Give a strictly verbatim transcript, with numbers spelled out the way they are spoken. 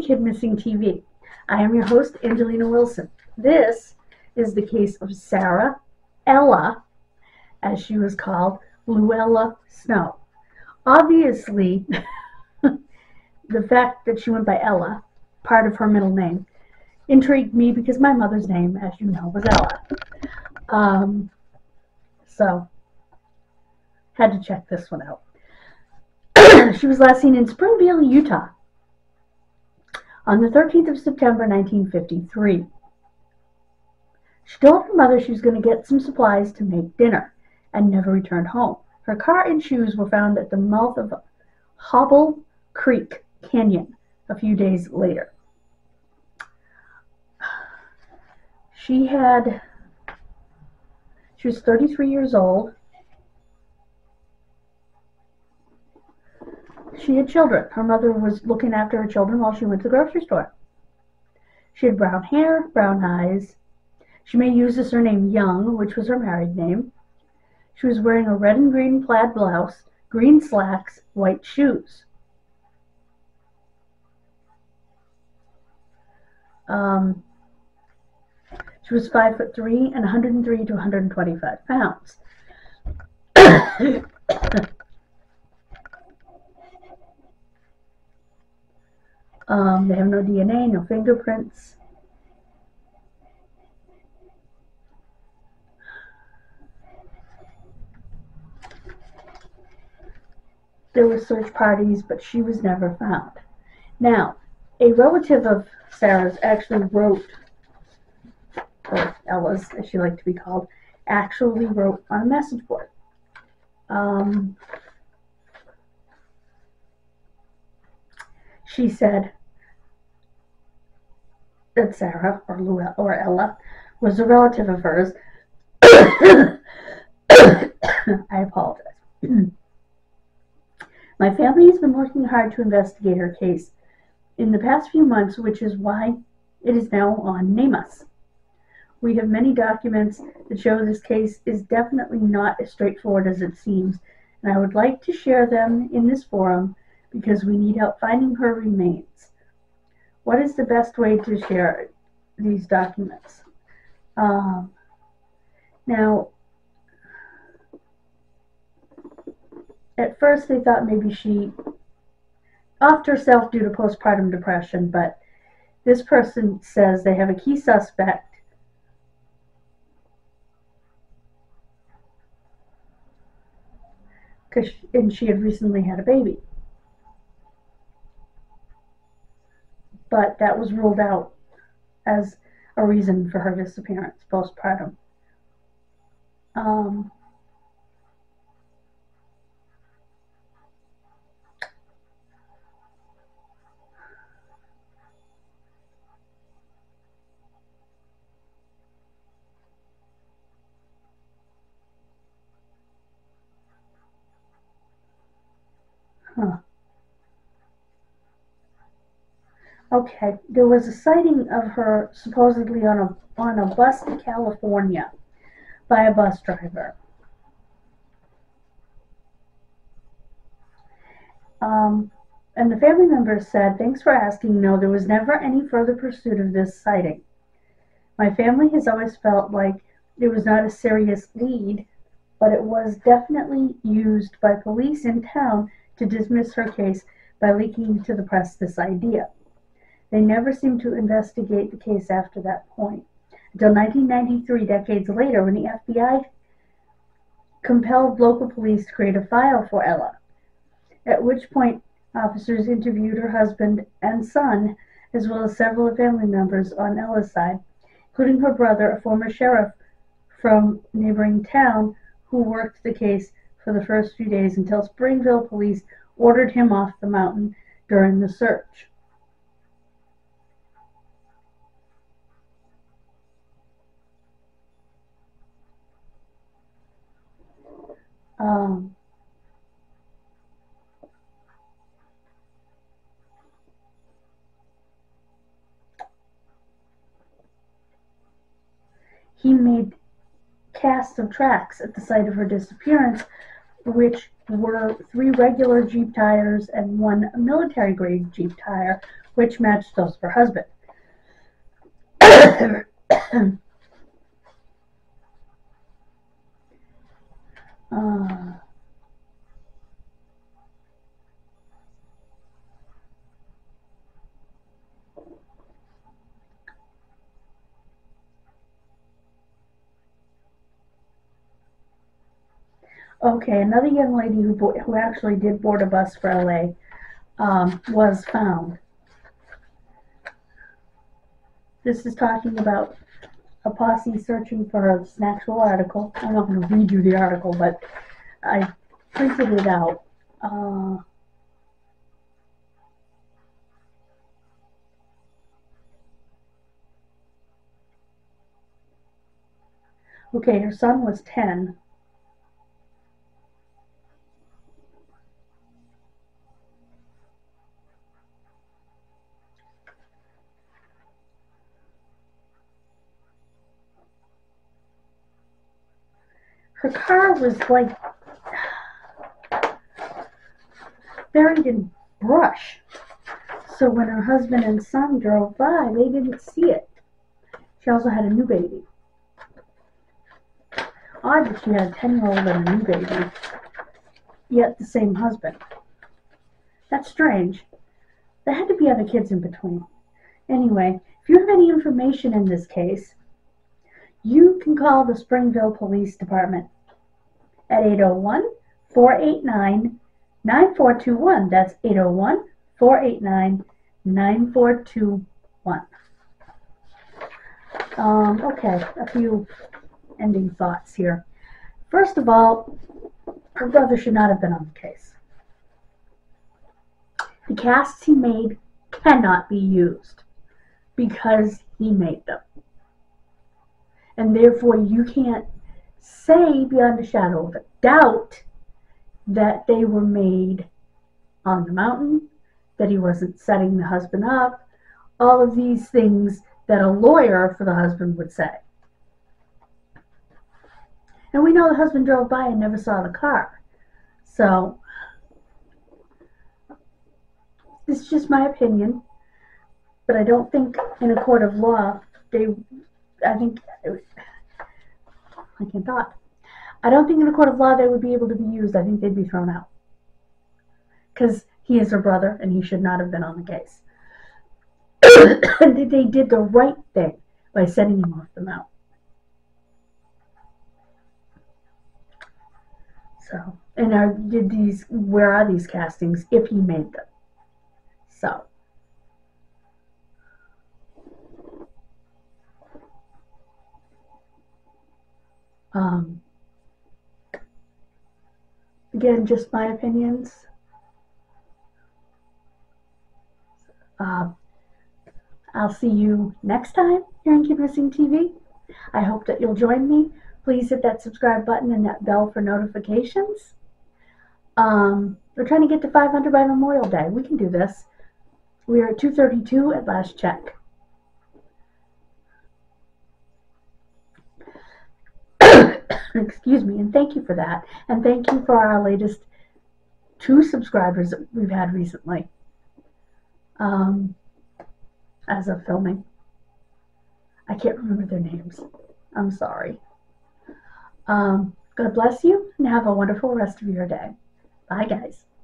to Kid Missing T V. I am your host, Angelina Wilson. This is the case of Sarah Ella, as she was called, Luella Snow. Obviously, the fact that she went by Ella, part of her middle name, intrigued me because my mother's name, as you know, was Ella. Um, so, had to check this one out. She was last seen in Springville, Utah, on the thirteenth of September, nineteen fifty-three. She told her mother she was going to get some supplies to make dinner and never returned home. Her car and shoes were found at the mouth of Hobble Creek Canyon a few days later. She had, she was thirty-three years old. She had children. Her mother was looking after her children while she went to the grocery store. She had brown hair, brown eyes. She may use the surname Young, which was her married name. She was wearing a red and green plaid blouse, green slacks, white shoes. Um, she was five foot three and one hundred three to one hundred twenty-five pounds. um, they have no D N A, no fingerprints. There were search parties, but she was never found. Now, a relative of Sarah's actually wrote, or Ella's, as she liked to be called, actually wrote on a message board. Um, she said that Sarah, or Luella, or Ella, was a relative of hers. I apologize. My family has been working hard to investigate her case in the past few months, which is why it is now on NamUs. We have many documents that show this case is definitely not as straightforward as it seems, and I would like to share them in this forum because we need help finding her remains. What is the best way to share these documents? Um, now, at first they thought maybe she offed herself due to postpartum depression, but this person says they have a key suspect cause she, and she had recently had a baby. But that was ruled out as a reason for her disappearance, postpartum. Um... Huh. Okay, there was a sighting of her supposedly on a on a bus to California by a bus driver. Um, and the family member said, "Thanks for asking. No, there was never any further pursuit of this sighting. My family has always felt like there was not a serious lead, but it was definitely used by police in town to dismiss her case by leaking to the press this idea. They never seemed to investigate the case after that point, until nineteen ninety-three, decades later, when the F B I compelled local police to create a file for Ella, at which point officers interviewed her husband and son, as well as several family members on Ella's side, including her brother, a former sheriff from a neighboring town, who worked the case for the first few days until Springville police ordered him off the mountain during the search." Um, he made casts of tracks at the site of her disappearance, which were three regular Jeep tires and one military grade Jeep tire, which matched those of her husband. Uh, okay, another young lady who bo who actually did board a bus for L A um, was found. This is talking about a posse searching for an actual article. I'm not going to read you the article, but I printed it out. Uh, okay, her son was ten. Her car was like buried in brush, so when her husband and son drove by, they didn't see it. She also had a new baby. Odd that she had a ten-year-old and a new baby, yet the same husband. That's strange. There had to be other kids in between. Anyway, if you have any information in this case, you can call the Springville Police Department at eight oh one, four eight nine, nine four two one. That's eight oh one, four eight nine, nine four two one. Um, okay, a few ending thoughts here. First of all, her brother should not have been on the case. The casts he made cannot be used because he made them. And therefore, you can't say beyond a shadow of a doubt that they were made on the mountain, that he wasn't setting the husband up, all of these things that a lawyer for the husband would say. And we know the husband drove by and never saw the car. So, this is just my opinion, but I don't think in a court of law they... I think I can't thought. I don't think in a court of law they would be able to be used. I think they'd be thrown out because he is her brother and he should not have been on the case. They did the right thing by sending him off the mount. So, and are did these? Where are these castings if he made them? So. Um, again, just my opinions. Uh, I'll see you next time here on Kid Missing T V. I hope that you'll join me. Please hit that subscribe button and that bell for notifications. Um, we're trying to get to five hundred by Memorial Day. We can do this. We are at two thirty-two at last check. Excuse me, and thank you for that. And thank you for our latest two subscribers that we've had recently um, as of filming. I can't remember their names. I'm sorry. Um, God bless you, and have a wonderful rest of your day. Bye, guys.